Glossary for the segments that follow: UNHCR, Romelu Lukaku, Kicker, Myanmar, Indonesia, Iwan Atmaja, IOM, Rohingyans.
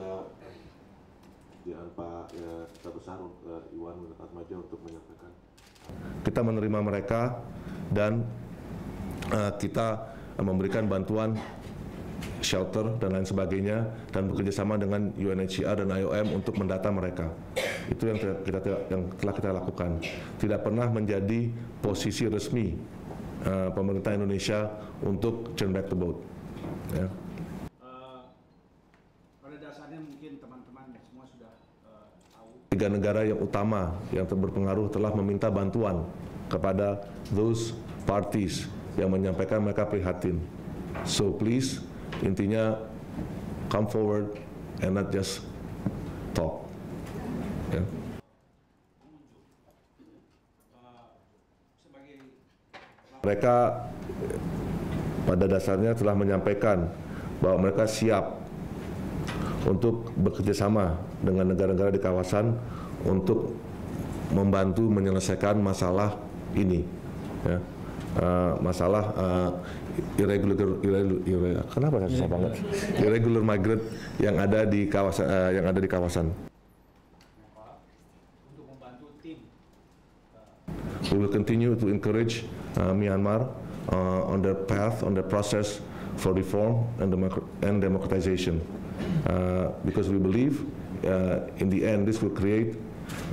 juga dengan Pak Duta Besar Iwan Atmaja untuk menyampaikan. Kita menerima mereka dan kita memberikan bantuan shelter dan lain sebagainya, dan bekerjasama dengan UNHCR dan IOM untuk mendata mereka. Itu yang telah kita lakukan. Tidak pernah menjadi posisi resmi pemerintah Indonesia untuk turn back the boat. Ya. Pada dasarnya mungkin teman-teman semua sudah tahu. 3 negara yang utama yang berpengaruh telah meminta bantuan kepada those parties yang menyampaikan mereka prihatin. So please, intinya come forward and not just talk. Yeah. Mereka pada dasarnya telah menyampaikan bahwa mereka siap untuk bekerjasama dengan negara-negara di kawasan untuk membantu menyelesaikan masalah ini. Ya. Masalah irregular migrant yang ada di kawasan untuk membantu tim. We will continue to encourage Myanmar on their path, on the process for reform and democratization, because we believe in the end this will create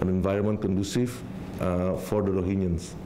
an environment conducive for the Rohingyans.